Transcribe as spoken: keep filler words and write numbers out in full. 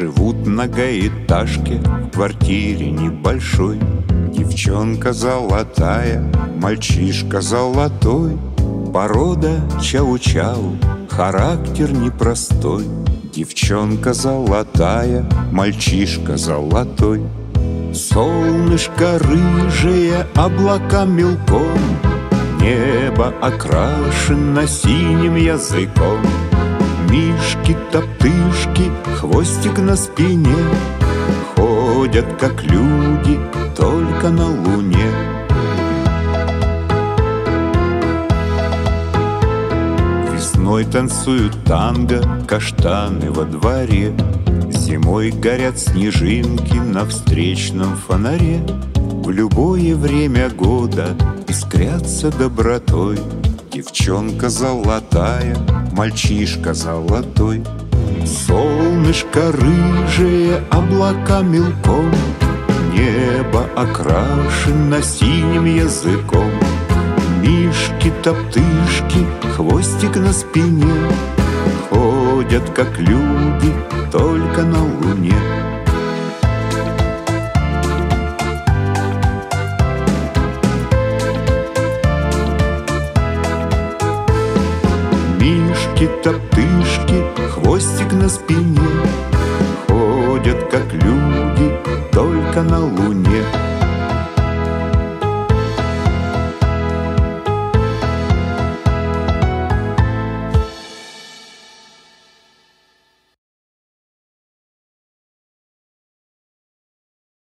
живут в многоэтажке, в квартире небольшой. Девчонка золотая, мальчишка золотой, порода чау-чау, характер непростой. Девчонка золотая, мальчишка золотой. Солнышко рыжее, облака мелком, небо окрашено синим языком. Мишки топтышки, хвостик на спине, ходят как люди, только на луне. Весной танцуют танго, каштаны во дворе, зимой горят снежинки на встречном фонаре. В любое время года искрятся добротой девчонка золотая, мальчишка золотой. Солнышко рыжее, облака мелком, небо окрашено синим языком. Мишки топтышки, хвостик на спине, ходят как люди, только на луне. Мишки топтышки, хвостик на спине, ходят как люди, только на луне.